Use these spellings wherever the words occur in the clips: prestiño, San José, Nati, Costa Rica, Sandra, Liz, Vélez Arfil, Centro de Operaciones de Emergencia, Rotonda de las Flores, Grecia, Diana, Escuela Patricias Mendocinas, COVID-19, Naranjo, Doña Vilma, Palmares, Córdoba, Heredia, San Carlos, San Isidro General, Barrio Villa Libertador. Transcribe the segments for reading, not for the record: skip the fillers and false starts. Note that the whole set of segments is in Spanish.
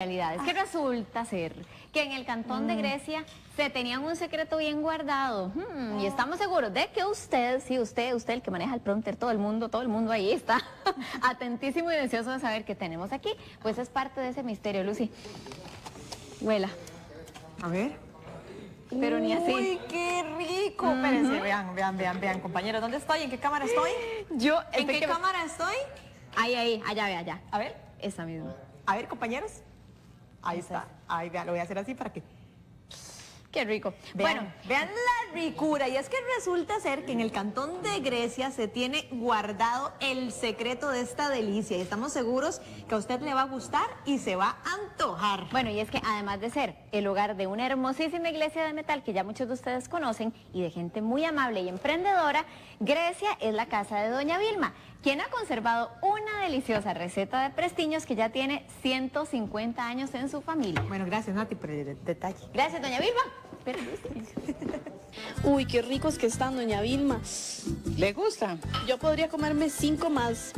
Es que resulta ser que en el cantón de Grecia se tenían un secreto bien guardado. Y estamos seguros de que usted, sí, usted el que maneja el prompter, todo el mundo ahí está atentísimo y deseoso de saber qué tenemos aquí. Pues es parte de ese misterio, Lucy. Huela. A ver. Pero ni así. ¡Uy, qué rico! Espérense, vean, compañeros, ¿dónde estoy? ¿En qué cámara estoy? ¿En qué cámara estoy? Ahí, allá. A ver. Esa misma. A ver, compañeros. Ahí está, ahí vean, lo voy a hacer así para que... ¡Qué rico! Vean la ricura, y es que resulta ser que en el cantón de Grecia se tiene guardado el secreto de esta delicia, y estamos seguros que a usted le va a gustar y se va a antojar. Bueno, y es que además de ser el hogar de una hermosísima iglesia de metal que ya muchos de ustedes conocen, y de gente muy amable y emprendedora, Grecia es la casa de Doña Vilma, quien ha conservado una deliciosa receta de prestiños que ya tiene 150 años en su familia. Bueno, gracias, Nati, por el detalle. Gracias, Doña Vilma. Uy, qué ricos que están, Doña Vilma. ¿Le gusta? Yo podría comerme 5 más.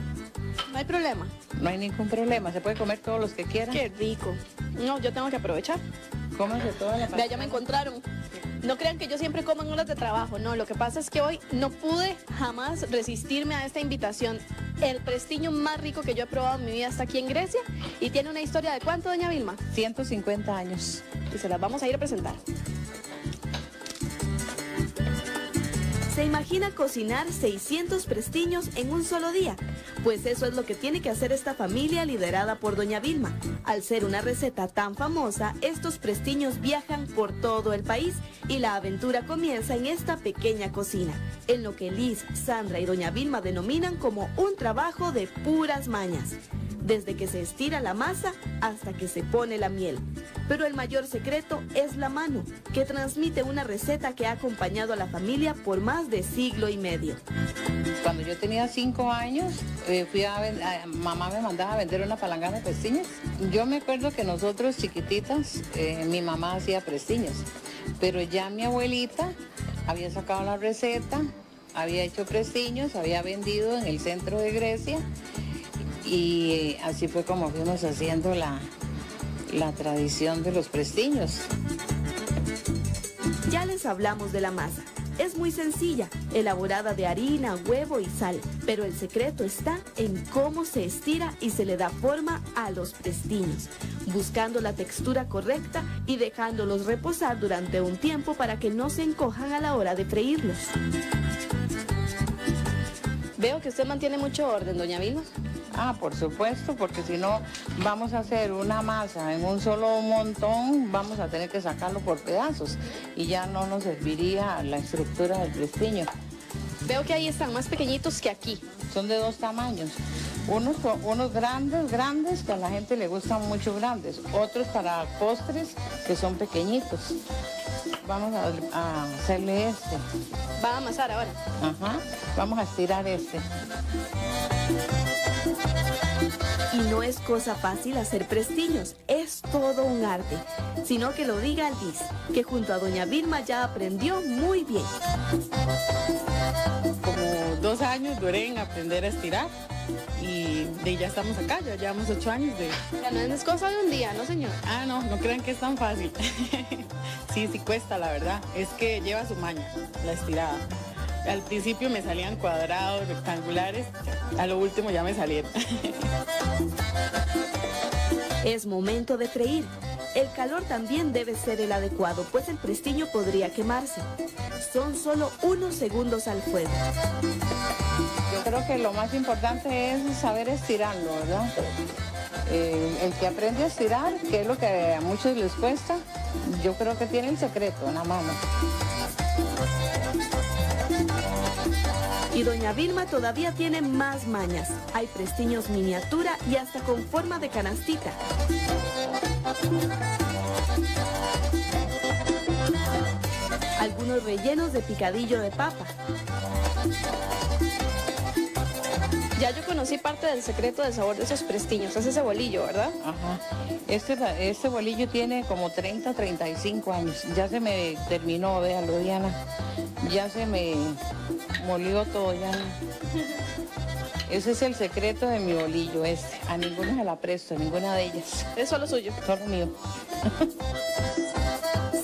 No hay problema. No hay ningún problema, se puede comer todos los que quieran. Qué rico. No, yo tengo que aprovechar. Cómase toda la parte. Ya me encontraron. No crean que yo siempre como en horas de trabajo, no, lo que pasa es que hoy no pude jamás resistirme a esta invitación. El prestiño más rico que yo he probado en mi vida está aquí en Grecia y tiene una historia de ¿cuánto, Doña Vilma? 150 años. Y se las vamos a ir a presentar. ¿Se imagina cocinar 600 prestiños en un solo día? Pues eso es lo que tiene que hacer esta familia liderada por Doña Vilma. Al ser una receta tan famosa, estos prestiños viajan por todo el país y la aventura comienza en esta pequeña cocina, en lo que Liz, Sandra y Doña Vilma denominan como un trabajo de puras mañas. Desde que se estira la masa hasta que se pone la miel. Pero el mayor secreto es la mano, que transmite una receta que ha acompañado a la familia por más de 1,5 siglos. Cuando yo tenía 5 años, mamá me mandaba a vender una palangana de prestiños. Yo me acuerdo que nosotros chiquititas, mi mamá hacía prestiños, pero ya mi abuelita había sacado la receta, había hecho prestiños, había vendido en el centro de Grecia. Y así fue como fuimos haciendo la tradición de los prestiños. Ya les hablamos de la masa. Es muy sencilla, elaborada de harina, huevo y sal. Pero el secreto está en cómo se estira y se le da forma a los prestiños, buscando la textura correcta y dejándolos reposar durante un tiempo para que no se encojan a la hora de freírlos. Veo que usted mantiene mucho orden, Doña Vilma. Ah, por supuesto, porque si no vamos a hacer una masa en un solo montón, vamos a tener que sacarlo por pedazos y ya no nos serviría la estructura del prestiño. Veo que ahí están más pequeñitos que aquí. Son de 2 tamaños, unos grandes, que a la gente le gustan mucho grandes, otros para postres que son pequeñitos. Vamos a hacerle este. Va a amasar ahora. Ajá, vamos a estirar este. Y no es cosa fácil hacer prestiños, es todo un arte, sino que lo diga Liz, que junto a Doña Vilma ya aprendió muy bien. Como 2 años duré en aprender a estirar y ya estamos acá, ya llevamos 8 años de... Ya no es cosa de un día, ¿no, señor? Ah, no, no crean que es tan fácil. Sí cuesta, la verdad, es que lleva su maña, la estirada. Al principio me salían cuadrados, rectangulares, a lo último ya me salieron. Es momento de freír. El calor también debe ser el adecuado, pues el prestiño podría quemarse. Son solo unos segundos al fuego. Yo creo que lo más importante es saber estirarlo, ¿verdad? El que aprende a estirar, que es lo que a muchos les cuesta, yo creo que tiene el secreto en la mano. Y Doña Vilma todavía tiene más mañas. Hay prestiños miniatura y hasta con forma de canastita. Algunos rellenos de picadillo de papa. Ya yo conocí parte del secreto del sabor de esos prestiños. Es ese bolillo, ¿verdad? Ajá. Este bolillo tiene como 30, 35 años. Ya se me terminó, véalo, Diana. Ya se me molió todo, ya. Ese es el secreto de mi bolillo, este. A ninguna se la presto, a ninguna de ellas. ¿Es solo suyo? Solo mío.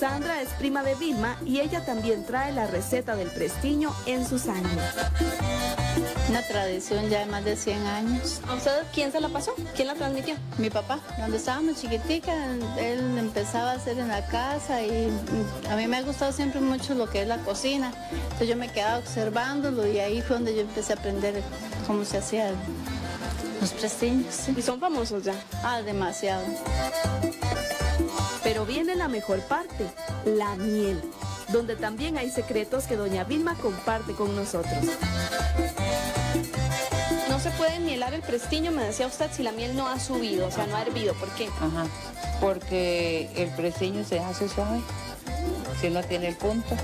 Sandra es prima de Vilma y ella también trae la receta del prestiño en sus años. Una tradición ya de más de 100 años. ¿A usted quién se la pasó? ¿Quién la transmitió? Mi papá. Cuando estábamos chiquitica, él empezaba a hacer en la casa y a mí me ha gustado siempre mucho lo que es la cocina. Entonces yo me quedaba observándolo y ahí fue donde yo empecé a aprender cómo se hacían los prestiños. ¿Sí? ¿Y son famosos ya? Ah, demasiado. Pero viene la mejor parte, la miel, donde también hay secretos que doña Vilma comparte con nosotros. No se puede mielar el prestiño, me decía usted, si la miel no ha subido, o sea, no ha hervido. ¿Por qué? Ajá, porque el prestiño se hace suave, si no tiene el punto.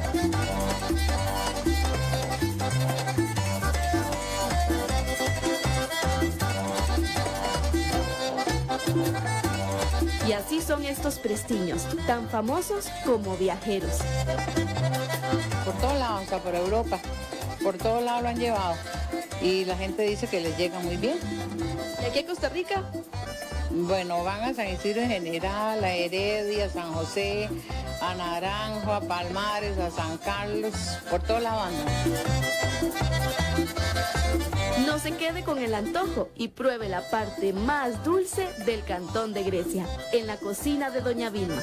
Y así son estos prestiños, tan famosos como viajeros. Por todos lados, hasta por Europa, por todos lados lo han llevado. Y la gente dice que les llega muy bien. ¿Y aquí en Costa Rica? Bueno, van a San Isidro General, a Heredia, a San José, a Naranjo, a Palmares, a San Carlos, por toda la banda. No se quede con el antojo y pruebe la parte más dulce del cantón de Grecia, en la cocina de doña Vilma.